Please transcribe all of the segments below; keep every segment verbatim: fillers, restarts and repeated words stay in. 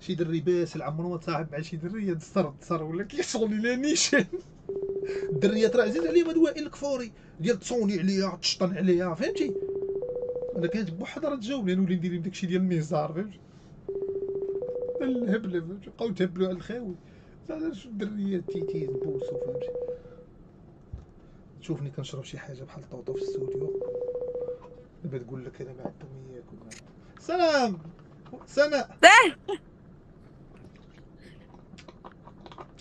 شي دري باسل عمرو ما تصاحب مع شي دريه تصر تصر ولا كيشغل لا نيشان. الدريات راه عزيز عليهم هاد وائل الكفوري ديال تصوني عليها تشطن عليها فهمتي. انا كانت بوحده راه تجاوبني نولي ندير لهم داكشي ديال الميزار فهمتي. الهبله فهمتي بقاو تهبلوا على الخاوي زعما شو الدريات تيتيز بوسو فهمتي. شوفني كنشرب شي حاجه بحال الطوطو في الاستوديو دابا تقول لك انا ما عندهم ياك. سلام سناء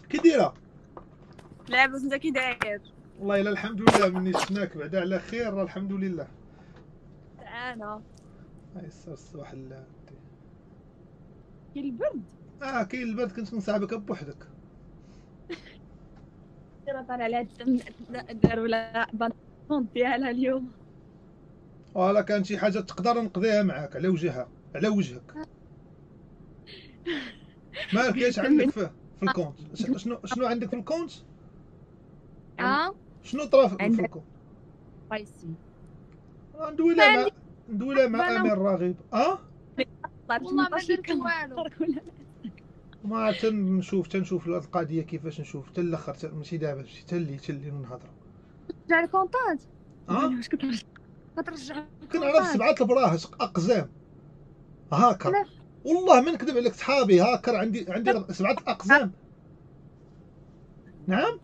كي دايره؟ لاباس انت كي داير؟ والله الا الحمد لله مني شفناك بعدا على خير راه الحمد لله. انا يسر الصباح الله كاين البرد؟ اه كاين البرد كنت كنصاحبك بوحدك. راه طالع على الدم داروا لا بانطون ديالها اليوم. ولا كان شي حاجه تقدر نقضيها معاك على وجهها على وجهك. مالك كاينش عندك في في الكونت؟ شنو شنو عندك في الكونت؟ اه شنو طرا في الكونت؟ بايسي ندوي لها ندوي لها مع امير راغب. اه والله ما درت والو ما تنشوف تنشوف القضيه كيفاش نشوف حتى الاخر ماشي دابا حتى اللي حتى اللي نهضروا رجع الكونطات. اه واش كترجع كترجع كنعرف سبعه البراهش اقزام هاكر والله ما نكذب عليك صحابي هاكر عندي عندي سبعه اقزام. نعم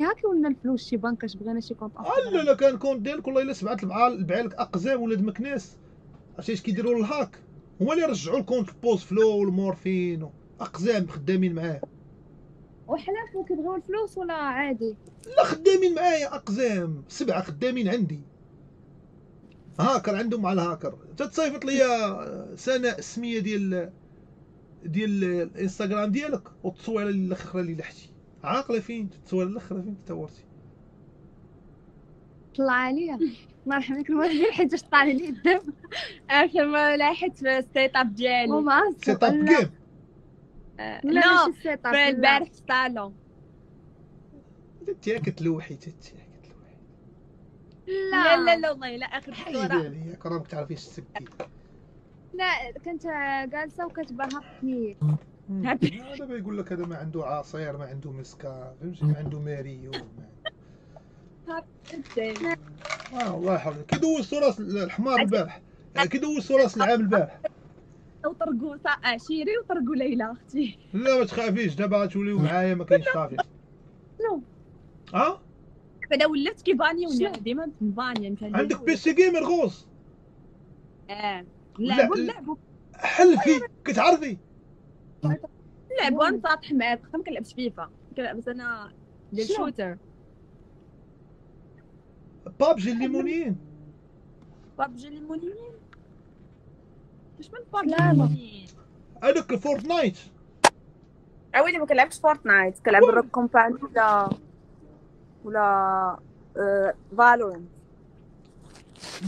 ياك ولنا الفلوس شي بنك اش بغينا شي كونط. لا لا كان كونط ديالك والله الا سبعه البعال بعالك اقزام ولاد مكناس. عرفتي اش كيديروا الهاك هما اللي رجعوا الكونط البوز فلو والمورفين اقزام خدامين معاه. وحلافو كيبغيو الفلوس ولا عادي؟ لا خدامين معايا اقزام سبعه خدامين عندي هاكر عندهم مع الهاكر. تتصيفط ليا سناء السميه ديال ديال الانستغرام ديالك وتصوي على الاخره اللي لحتي عاقله فين تتصوي على الاخره فين تطورتي. طلع عليا الله يرحم لك المواليد حيت طلع لي الدم اخر ما لاحظت في السيت اب ديالي. سيت اب كيف؟ لا في البارح في الصالون تياك تلوحي تياك. لا لا لا والله لا اخر صوره حيدالي راك تعرفي السكي. لا كنت جالسه وكتبهقني. دابا يقول لك هذا ما عنده عصير ما عنده مسكه فهمتي ما عنده ماريو. اه الله يحفظك كي دوزتو راس الحمار البارح كي دوزتو راس العام البارح وطرقوا عشيري وطرقوا ليلى اختي. لا ما تخافيش دابا غتوليو معايا ما كاينش خافيش. نو اه بعدا ولات كيبانيوني ديما مبانيه مثلا. عندك بيسي جيمر غوص؟ اه نلعبو نلعبو حلفي كتعرفي نلعبو انا نصاطح معاك خاطر ما كنلعبش فيفا كنلعب انا ديال الشوتر بابجي الليمونيين. بابجي الليمونيين واش من بابجي الليمونيين؟ هذاك الفورتنايت. عاودي ما كنلعبش فورتنايت كنلعب روك كومباني ولا ولا فالورنت.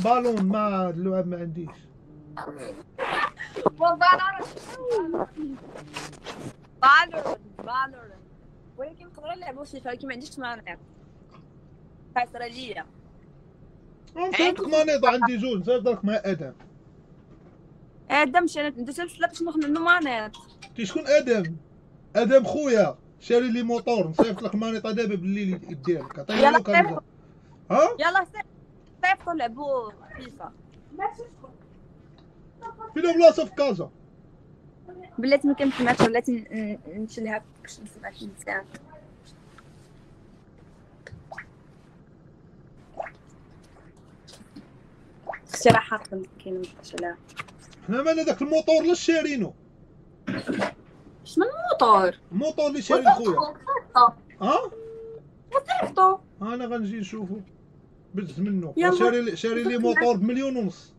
بالون ما اللعب ما عنديش. فالورنت فالورنت فالورنت ولكن نقدروا نلعبوا فيفا ولكن ما عنديش مانيط خاسره ليا. عندك مانيط؟ عندي جوج نهضرك مع ادم. ادم شاري انت باش ناخذ منه مانيط. شكون ادم؟ ادم خويا شاري لي موطور نصيفط لك مانيطه دابا بالليل ديالك عطيها لك. ها يلا صيفطوا لعبوا فيفا. فين بلاصه في كازا؟ بلاتي ما كنسمعكش بلاتي نشلها باش نسمعك مزيان. اختي راه حاقه مسكينه مشلها. حنا مالنا داك الموطور لا شارينو. شنو الموطور؟ الموطور اللي شاري خويا. اه؟ وصيفطو. انا غنجي نشوفو بز منو. شاري شاري لي موطور بمليون ونص.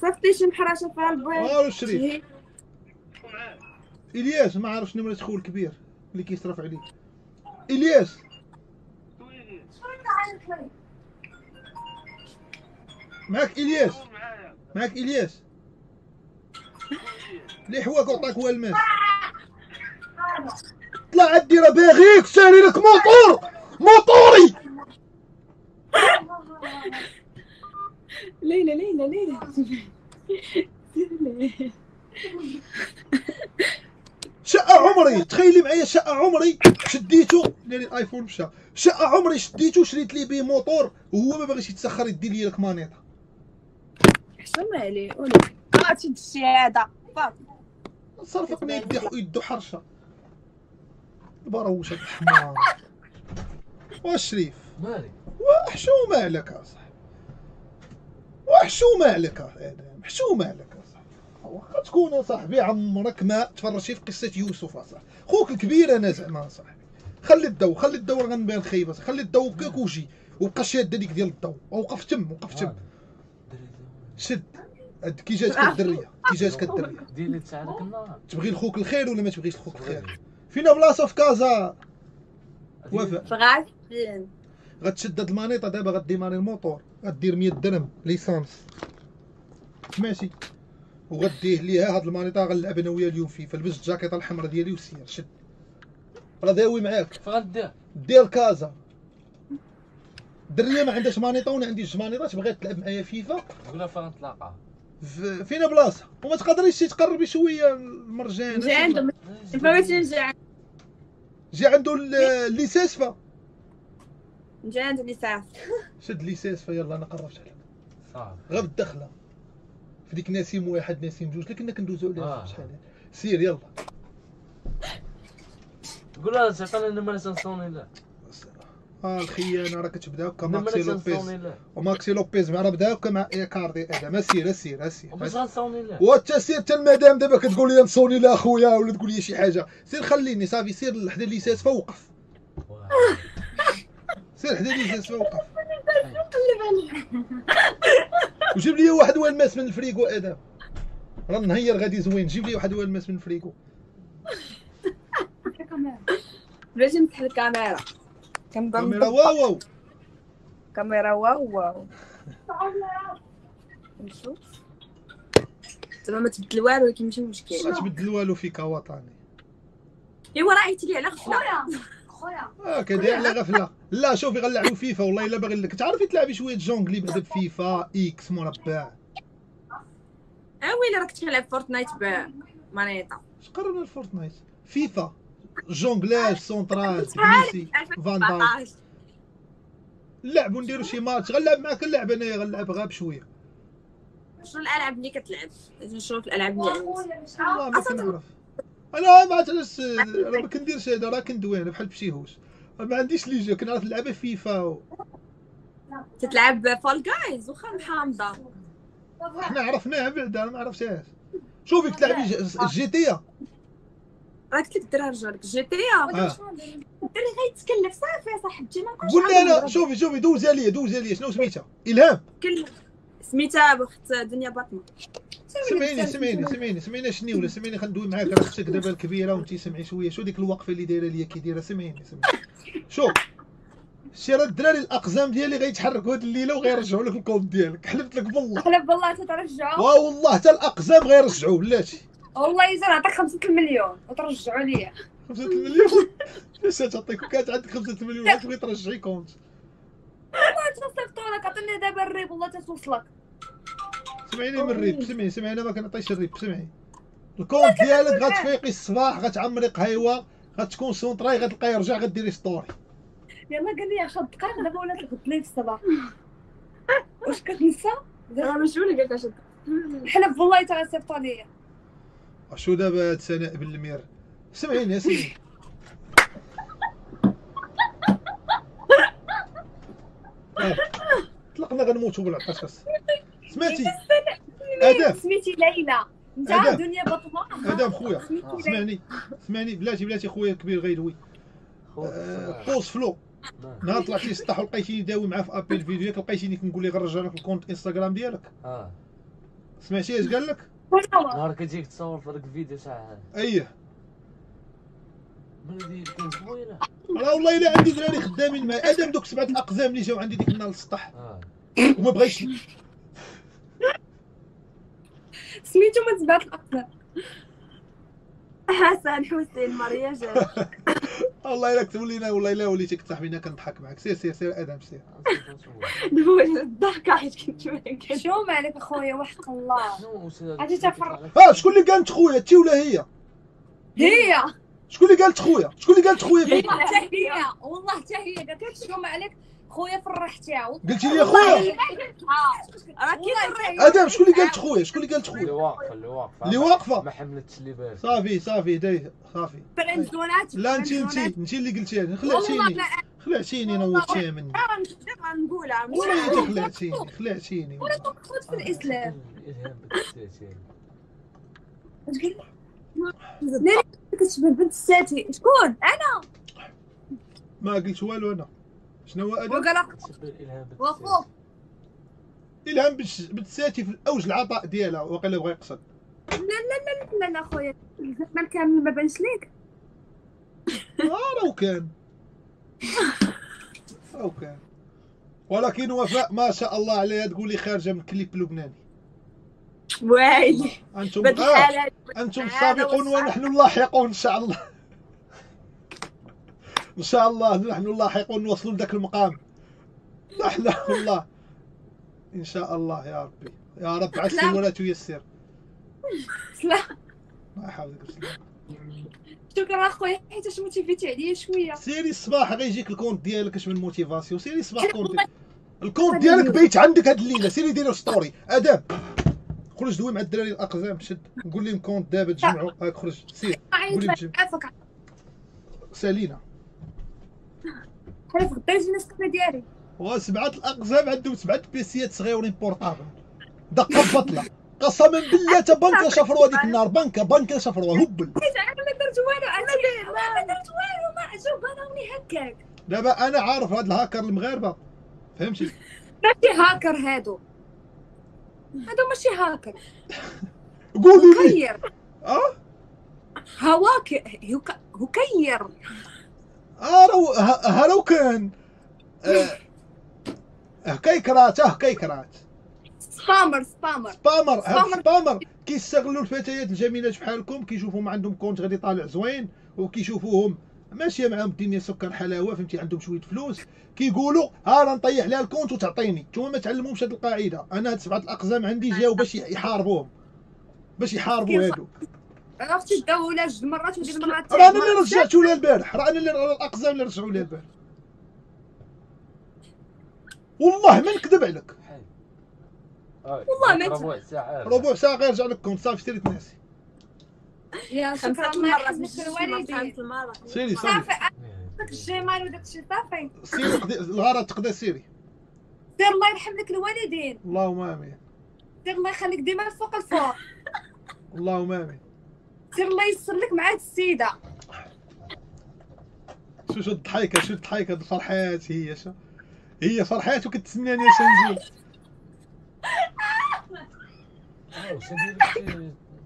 صيفطي شي محراشه فيها البيض. اه وشريت. الياس ما عرفش نمرة خو الكبير اللي كيصرف عليك. الياس. معاك الياس. معاك الياس. اللي حواك وعطاك هو المال. طلع عندي راه باغيك شاري لك موطور موطوري. ليلى ليلى ليلى عمري، تخيلي معايا شقة عمري شديتو، يعني الايفون مشى، شقة عمري شديتو شريت لي بيه موتور وهو ما باغيش يتسخر يدي لي لك مانيطة. احسن ما عليه ولي عرفتي دشتي هذا فاك صرفقني يدي يدو حرشة البروشة الحمار. واش شريف مالك وحشومة عليك اصاحبي، وحشومة عليك ادم، حشومة عليك واخا تكون اصاحبي عمرك ما تفرجتي في قصه يوسف اصاحبي، خوك الكبير انا زعما اصاحبي، خلي الضو خلي الضو راه غنبان خايب، خلي الضو كاك وجي وبقى شاده هذيك ديال الضو، وقف تم وقف تم شد هاد كي جاتك الدريه كي جاتك الدريه دير لي تساعدك النهار، تبغي لخوك الخير ولا ما تبغيش لخوك الخير؟ فينا بلاصه في كازا وفاء غاتفين غتشد هاد المانيطه دابا غديماري الموتور، غدير مية درهم ليسانس ماشي وغديه ليها هاد المانيطا غنلعب انا وياه اليوم فيه، فلبس الجاكيطه الحمراء ديالي وسير شد راه داوي معاك. فين غدير؟ دير كازا. الدريه ما عندهاش مانيطا وانا عندي جوج مانيطات بغات تلعب معايا فيفا. قلنا فين غنتلاقاها؟ فينا بلاصه وما تقدريش تقربي شويه المرجان. جا عنده فهمتي جا عنده جا عنده اللي ساسفه. جا عنده اللي ساسفه. شد اللي ساسفه يلا انا قربت عليك. صافي. غير بالدخله. في ديك نسيم واحد نسيم جوج اللي كنا كندوزو عليها شحال هادي، سير يلا قول لها تعطيني النمره تنصوني لها. اه الخيانه راه كتبدا هكا ماكسي لوبيز، وماكسي لوبيز مع راه بدا هكا مع ايكاردي هذا، سير سير سير وما تنصوني لها، وانت سير حتى المدام دابا كتقول لي نصوني لها اخويا ولا تقول لي شي حاجه، سير خليني صافي سير لحدا اللي ساسفه وقف، سير حدا اللي ساسفه وقف وجيب لي واحد والماس من الفريكو ادم راه نهير غادي زوين، جيب لي واحد والماس من الفريكو باش نمسح الكاميرا كنضرب كاميرا واو واو كاميرا واو واو نشوف زعما ما تبدل والو ولكن ماشي مشكل ما تبدل والو فيك وطني ايوا راه عيطت لي على غفله خويا اه كدير على غفله. لا شوفي غنلعبوا فيفا والله الا باغي لك تعرفي تلعبي شويه جونغلي بعدا بفيفا اكس مربع. اه ويلي راك كتلعب فورتنايت بمانيطه اش قررنا الفورتنايت فيفا جونغلاج سونترال ميسي فان دايك نلعبوا نديروا شي ماتش غنلعب معاك اللعبه انايا غنلعب غير بشويه. شنو الالعاب اللي كتلعب؟ لازم نشوف الالعاب اللي عندك. والله ما كنعرف انا ما عرفتش راه ما كنديرش هذا راه كندوي انا بحال بشيهوش ما عنديش لي جو كنعرف نلعب فيفا و... تتلعب فول جايز وخا محامضه حنا عرفناها بعدا انا ما عرفتهاش. شوفي كتلعبي جي تي ا راه قلت لك الدراري رجعلك جي تي ا الدري غيتكلف صافي صاحبتي ما نقولش قول لي انا. شوفي شوفي دوزها ليا دوزها ليا شنو سميتها الهام؟ سميتها بخت دنيا بطمه. سمعيني سمعيني سمعيني سمعيني شني ولا سمعيني غندوي معاك راه اختك دابا الكبيره وانت سمعي شويه شو ديك الوقفه اللي دايره ليا كي دايره سمعيني سمعيني شوف شتي راه الدراري الاقزام ديالي غيتحركوا هاد الليله وغيرجعوا لك الكوب ديالك حلفت لك بالله حلف بالله تترجعوا واه والله حتى الاقزام غيرجعوا بلاتي والله الا نعطيك خمسة المليون وترجعوا ليا خمسة المليون اش تعطيك كانت عندك خمسة المليون غتبغي ترجعي كونت والله تصيفطوا لك عطيني دابا الريب والله تتوصلك سمعيني من الريب سمعي سمعي انا ما كنعطيش الريب سمعي الكود ديالك غتفيقي الصباح غتعمري قهيوه غتكون سونطراي غتلقاي يرجع غديري ستوري يلا قال لي عشر دقائق دابا ولات الغد لي في الصباح واش كتنسى؟ انا شنو اللي قالت عشر دقائق حلف والله تا غتصيفطها ليا شو دابا هاد سناء بن المير سمعيني اسمعيني طلقنا غنموتوا بالعطش بس سمعتي ادم سميتي ليلى نتا دنيا بطمه ادم خويا سمعني سمعني بلاتي بلاتي خويا الكبير غيدوي أه قوس فلو نهار طلعتي للسطح ولقيتيني داوي معاه في ابل فيديو لقيتيني كنقول لك غنرجع لك الكونت انستغرام ديالك اه سمعتي اش قال لك نهار كتجيك تصور في داك الفيديو شحال اييه بلادي كنت خويا راه والله الا عندي دراري خدامين معايا ادم دوك سبعه الاقزام اللي جاو عندي ديك النهار للسطح وما بغيتش سميتو من سبعة الأقزام حسن حسين ماريا جات والله إلا كتب لينا والله إلا وليتي كتصاحبينا كنضحك معاك سير سير سير أدم سير دوز الضحكة حيت كنت معاك شو مالك أخويا وحق الله عرفتي تفرق اه شكون اللي كانت خويا أنت ولا هي؟ هي شكون اللي قالت خويا؟ شكون اللي قالت خويا؟ حتى هي والله حتى هي قالت لك شكون عليك خويا فرحتي عاود قلتي لي خويا راه كي ادم شكون اللي قالت خويا؟ شكون اللي قالت خويا؟ اللي واقفه اللي واقفه اللي واقفه ما حملتش اللي بارد صافي صافي دايه صافي لا انت انت انت اللي قلتيها لي خلعتيني خلعتيني نورتيها مني اه نبدا غنقولها والله خلعتيني خلعتيني ولا تقصد في الاسلام ناري كتشبه بنت الساتي شكون؟ انا ما قلت والو انا شنو هو هذا؟ وقلق الهام بنت الساتي في اوج العطاء ديالها واقيلا بغا يقصد لا لا لا لا اخويا الزمان كامل ما بانش ليك اه لو كان لو كان ولكن وفاء ما شاء الله عليها تقولي خارجه من كليب لبناني واي انتم آه. انتم السابقون ونحن اللاحقون ان شاء الله ان شاء الله نحن اللاحقون نوصلوا لذاك المقام نحن والله ان شاء الله يا ربي يا رب عسل ولا تيسر سلام الله يحفظك بسلامة شكرا اخويا حيتاش موتيفيتي عليا شويه سيري الصباح غيجيك الكونت ديالك اش من موتيفاسيون سيري الصباح الكونت الكونت ديالك بيت عندك هاد الليله سيري ديري ستوري اداب خرج دوي مع الدراري الاقزام شد قول لهم كونت دابا تجمعوا هاك خرج سير قول لهم سالينا حيت غدا يجينا السكنه ديالي وسبعه الاقزام عندهم سبعه بيسيات صغيورين بورطابل دقه بطله قسما بالله تا بنكه شفروا هذيك النهار بنكه بنكه شفروا هبل انا ما درت والو انا ما درت والو ما عجب انا راني هكاك دابا انا عارف هاد الهاكر المغاربه فهمتي ماشي هاكر هادو هادو ماشي هاكر قولوا لي اه هواك هكير اه راه ها لو كان هكيكرات هكيكرات سبامر سبامر سبامر هاد سبامر كيستغلوا الفتيات الجميلات بحالكم كيشوفوهم عندهم كونت غادي طالع زوين وكيشوفوهم ماشيه معاهم الدنيا سكر حلاوه فهمتي عندهم شويه فلوس كيقولوا ها راه نطيح لها الكونت وتعطيني نتوما ما تعلموهمش هاد القاعده انا هاد سبعه الاقزام عندي جاو باش يحاربوهم باش يحاربوا هادو عرفتي الدوله جوج مرات وديك المرات راه انا اللي رجعتو لها البارح راه انا اللي الاقزام اللي رجعوا لها البارح والله ما نكذب عليك والله ما ربع ساعه ربع ساعه غير رجع لك الكونت صافي سيري تناسي يا خمسة مرات سيري صافي داك الجمال وداك الشيء صافي سيري الغرض تقدا سيري سير الله يرحم لك الوالدين اللهم امين سير الله يخليك ديما فوق الفوق اللهم امين سير الله ييسر لك مع هاد السيده شو شو الضحيكه شو الضحيكه هاد الفرحات هي شو هي فرحات وكتسناني اش نجي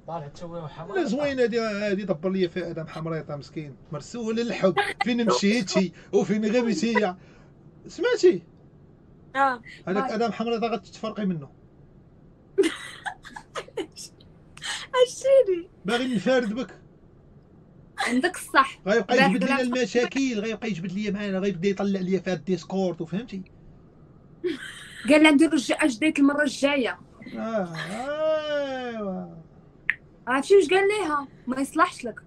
طالع تسويها حمراء لا زوينه هادي هادي دبر لي فيها ادم حمريطه مسكين مرسول الحب فين مشيتي وفين غبتي سمعتي اه هذاك ادم حمريطه غتتفرقي منه اشيني باغي نفارد بك عندك الصح غيبقى يجبد لنا المشاكل غيبقى يجبد لي معانا غيبدا يطلع لي في هاد الديسكورد وفهمتي قال لها نديرو اش دايك المره الجايه اه ايوا عرفتي واش قال ليها ما يصلحش لك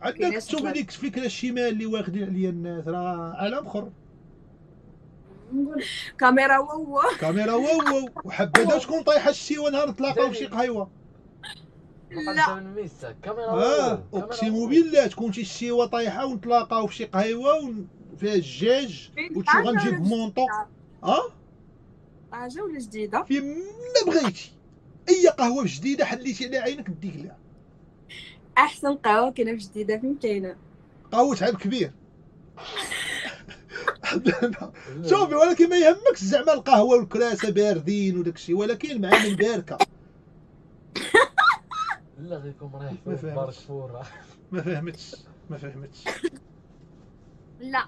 عندك شوف هذيك الفكره الشمال اللي واخدين عليا الناس راه عالم اخر كاميرا وو كاميرا وو وحبذا شكون طايحه الشيوه نهار تلاقاو شي قهيوه لا كاميرا وو اقسم بالله تكون شي الشيوه طايحه ونتلاقاو في شي قهيوه فيها الجاج وتشوف غنجيب مونطو اه حاجه ولا جديده في ما بغيتي اي قهوه جديده حليتي على عينك نديك لها احسن قهوه كاينه في جديده فين كاينه قهوه عام كبير شوفي ولكن ما يهمكش زعما القهوه والكراسه باردين وداكشي ولكن مع من باركه لا غيكون رايح في بارشفور ما فهمتش ما فهمتش لا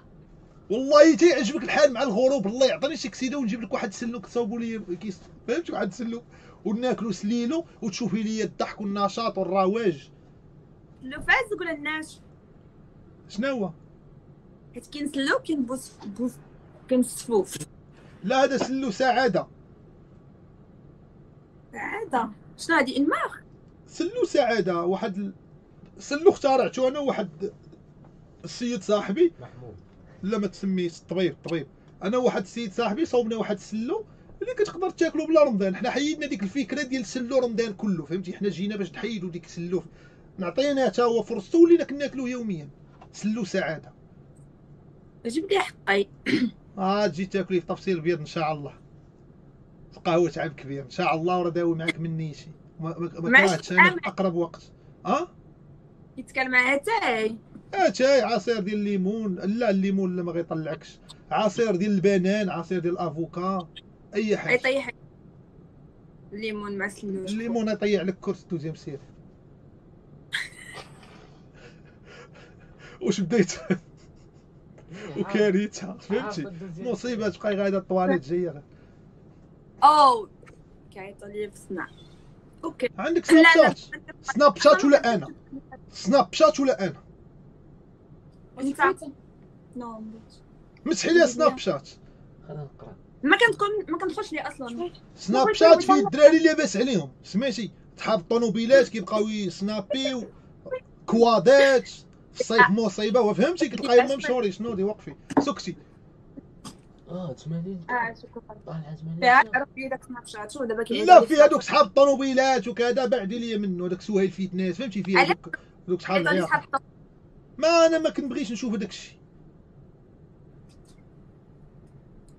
والله تيعجبك الحال مع الغروب الله يعطيني شي كسيده ونجيب لك واحد السلوك تصاوبوا لي فهمتي واحد السلوك وناكلو سليلو وتشوفي لي الضحك والنشاط والرواج لو فاز ولا الناش شنو هو حيت كاين سلو كاين بوس بوس كاين صفوف لا هذا سلو سعاده سعاده شنو هادي انماخ سلو سعاده واحد سلو اخترعته انا واحد السيد صاحبي محمود، لا ما تسميش الطبيب الطبيب، انا واحد السيد صاحبي صوبنا واحد السلو اللي كتقدر تاكلو بلا رمضان. حنا حيدنا ديك الفكره ديال سلو رمضان كله، فهمتي؟ حنا جينا باش نحيدو ديك سلو، نعطينا حتى هو فرصته ولينا كناكلوه يوميا. سلو سعاده جيب لي حقي اه تجي تاكلي في طفصيل البيض ان شاء الله. القهوه تعب كبير ان شاء الله، ورا داوي معاك مني شي ماكرهتش انا اقرب وقت. اه يتكلم مع اتاي اتاي عصير ديال الليمون، لا الليمون لا ما غيطلعكش، عصير ديال البنان، عصير ديال الافوكا، اي حاجه يطيح الليمون مع السلو. الليمون يطيع لك كورس دوزيام سير. واش بديت وكارثه فهمتي؟ مصيبه تبقاي غاده الطواليت جايه. او كيعيطوا لي بالصنع. اوكي عندك سناب شات؟ سناب شات ولا انا؟ سناب شات ولا انا؟ نو مسحي لي سناب شات. انا نقرا ما كنكون ما كندخلش ليه اصلا. سناب شات فيه الدراري لاباس عليهم، سمعتي؟ تحاب الطونوبيلات كيبقاو يسنابيو كوادات في الصيف مصيبه، وفهمتي كتلقايهم ما مشوري. شنو دي وقفي سكتي. اه ثمانين اه شكرا طالعه ثمانين عرفتي داك سناب شات ودابا كاين لا في هذوك صحاب الطونوبيلات وكذا، بعدي ليا منه داك سهيل فيتناس فهمتي فيه هذوك هذوك صحاب العيال. ما انا ما كنبغيش نشوف هذاك الشيء.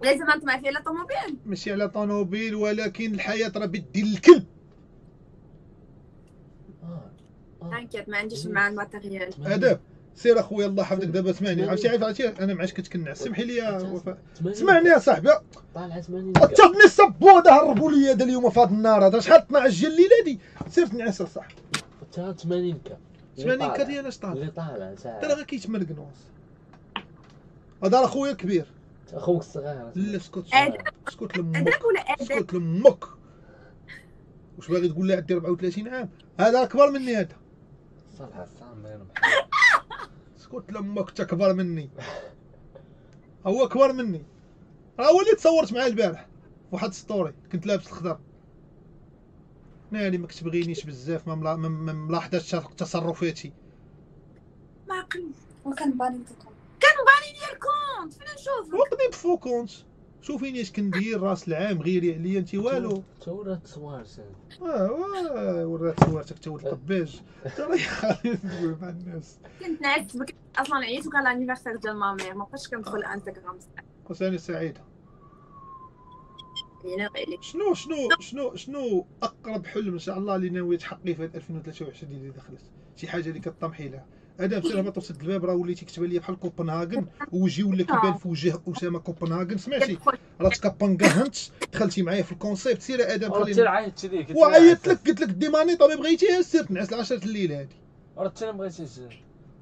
لازم نطمع فيه على طونوبيل، ماشي على طونوبيل، ولكن الحياه راه بيد ديال الكلب. تانكيت ما عنديش مع الماتيريال. ادب سير اخويا الله يحفظك. دابا سمعني عرفتي عرفتي انا معاش كتكنع، سمحي لي وفاء سمعني يا صاحبي. طالعه ثمانين تاخذني السبوده، هربوا لي هذا اليوم فهاد النهار هذا شحال اثنا عشر ديال الليل هادي. سير تنعس يا صاحبي. تا ثمانين كا ثمانين كا ديال اش طالع اللي طالع ساعه راه غير كيتمرق نوص. هذا اخويا الكبير اخوك الصغير. لا اسكت اسكت لمك اسكت لمك. واش باغي تقول لي عندي أربعة وثلاثين عام؟ هذا اكبر مني هذا. صالحه السامر اسكت لامك تكبر مني. هو كبر مني، راه هو اللي تصورت معاه البارح واحد السطوري كنت لابس الخضر. ناري ما كتبغينيش بزاف، ما ملاحظاش تصرفاتي. ما عقل وكنباني لكم كنباني ليا الكونت فين نشوفك وقدي بفو كونت. شوفيني اش كندير، راس العام غيري عليا انت والو. تا ورات صوارتك اه واه ورات صوارتك تا ولد الطباج تا راه خايف ندوي مع الناس. كنت نعس بك اصلا، عييت وكان لانيفيرسير ديال مامير ما بقيتش كندخل انستغرام. قصاني سعيده شنو شنو شنو شنو اقرب حلم ان شاء الله اللي ناويه تحققي في ألفين وثلاثة وعشرين اللي دخلت؟ شي حاجه اللي كطمحي لها. هذا بصراحه ما توصل الباب راه وليتي كتبان لي بحال كوبنهاغن، وجهي ولا كيبان في وجه اسامه كوبنهاغن. سمعتي راه تكابانغهنت دخلتي معايا في الكونسيبت. سير ادم خليني راه عيطت ليك وعيطت لك قلت لك دي مانيطه ما بغيتيهاش. سير تنعس العشرة الليل هذه راه حتى انا ما بغيتيش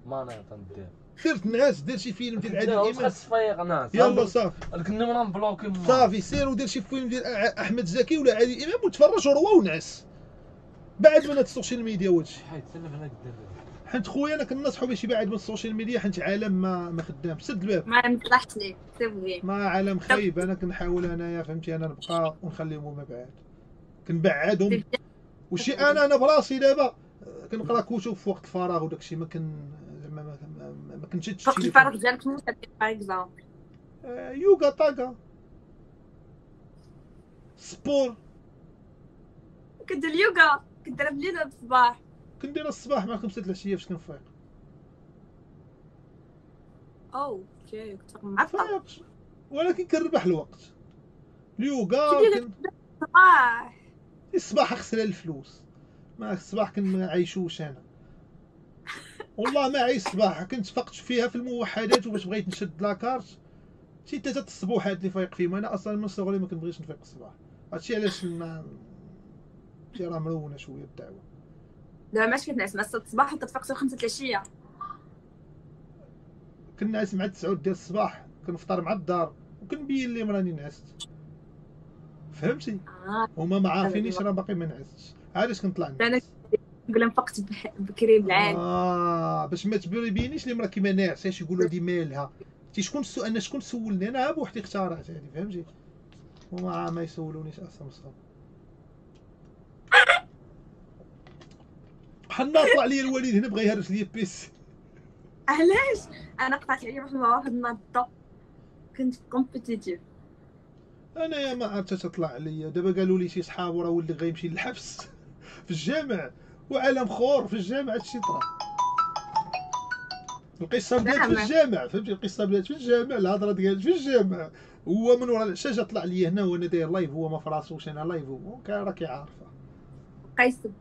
مانيطه ندير. سير تنعس دير شي فيلم ديال عادل امام خاص فايق ناعس. يلا صافي كنا منبلوكي صافي. سير ودير شي فيلم ديال احمد زكي ولا عادل امام وتفرج وروا ونعس بعد من هاد السوشيال ميديا وهادشي. حيت سلف هناك الدراري حيت خويا انا كنصحو باش يبعد من السوشيال ميديا حيت عالم ما ما خدامش. سد الباب ما نصحت ليه سيبغي ما عالم خايب. انا كنحاول انايا فهمتي انا نبقى ونخليهم مبعاد كنبعدهم. وشي انا انا براسي دابا كنقرا كتب في وقت الفراغ وداكشي ما كن زعما ما, ما, ما كنشدش وقت الفراغ ديالك. شنو تدير باغ اكزومبل؟ يوغا طاكا سبور. كدير اليوغا؟ كديرها بالليل ولا بالصباح؟ كندير الصباح مع خمسة د العشية فاش كنفيق. او اوكي كنت معطل ولكن كنربح الوقت. اليوغا الصباح الصباح خسران الفلوس. ما الصباح كنعيشوش انا والله ما عيش الصباح. كنت فقت فيها في الموحدات وباش بغيت نشد لاكارت شي ثلاثة د الصبوحات اللي فايق فيهم. انا اصلا من صغري ما كنبغيش نفيق الصباح. هادشي علاش هادشي راه مرونه شويه الدعوه. دابا ماش كتنعس مع ستة الصباح حتى تفيق خمسة العشية؟ كنعس مع تسعة ديال الصباح كنفطر مع الدار وكنبين لهم راني نعست فهمتي؟ هما ما عارفينيش راه باقي ما نعستش. علاش كنطلع نعس؟ نقول لهم فقت بكري بالعاد اه باش ما تبينيش لهم راه كيما ناعساش يقولوا هادي مالها. تي شكون سو... انا شكون سولني؟ انا ها بوحدي اختارت هادي فهمتي؟ هما ما يسولونيش اصلا. حنا طلع لي الوالد هنا بغى يهرس لي البيس. علاش؟ انا قطعت عليه واحد النضه، كنت كومبيتيتيف. انايا ما عرفتش تطلع عليا. دابا قالوا لي شي صحابو راه ولدي غيمشي للحبس في الجامع، وعالم خور في الجامع. هادشي طرا القصه بدات في الجامع، فهمتي؟ القصه بدات في الجامع، الهضره ديال في الجامع. هو من وراء الشاشه طلع لي هنا وانا داير لايف، هو ما فراسوش انا لايف، هو راكي عارفه. بقى يسب؟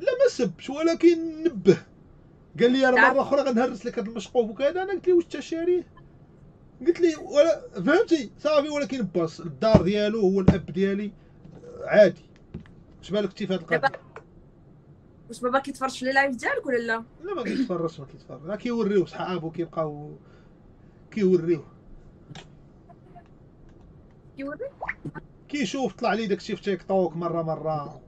لا ما سبش، ولكن نبه. قال لي انا مره اخرى غنهرس لك هذا المشقوف وكذا. انا قلت له واش انت شاريه؟ قلت لي ولا فهمتي صافي. ولكن باص الدار ديالو، هو الاب ديالي عادي. واش بالك انت في هذا القضيه؟ واش بابا كيتفرج في لي لايف ديالك ولا لا؟ لا ما كيتفرجش، ما كيتفرج، راه كيوريوه صحابو، كيبقاو كيوريوه كيوريوه كيشوف. طلع لي داكشي في تيك توك مره مره.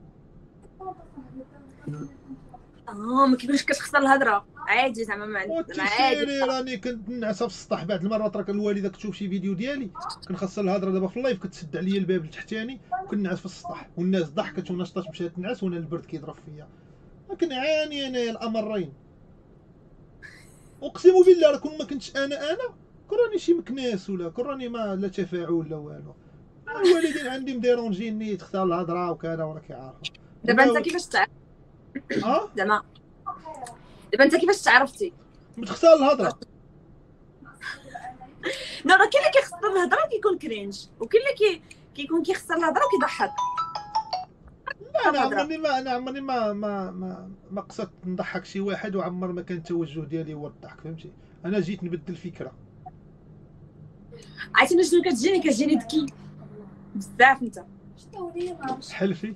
اه ما كيبغيش كتخسر الهضره، عادي زعما ما عندي. عادي راني كنت نعسى في السطح بعد المره، ترك الوالده كتشوف شي فيديو ديالي كنخسر الهضره. دابا في اللايف كتسد عليا الباب التحتاني وكنعس في السطح، والناس ضحكت ونشطت مشات نعس، وانا البرد كيضرب فيا. كنعاني انايا الامرين، اقسم بالله. راه كون ما كنتش انا انا كون راني شي مكناس، ولا كون راني ما لا تفاعل لا والو. الوالدين عندي مديرونجيني، تختار الهضره وكذا وراه كيعرفوا. دابا انت كيفاش تعرف اه زعما دابا انت كيفاش تعرفتي؟ بتختار الهضره. لا راه كاين اللي كيخسر الهضره كيكون كرينج، وكاين اللي كيكون كيخسر الهضره وكيضحك. لا انا عمرني ما انا عمرني ما ما ما, ما قصدت نضحك شي واحد، وعمر ما كان التوجه ديالي هو الضحك، فهمتي؟ انا جيت نبدل الفكره. عرفتي شنو كتجيني؟ كتجيني ذكي بزاف انت. حلفي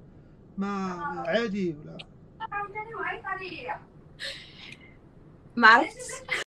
ما عادي ولا ما عرفتش.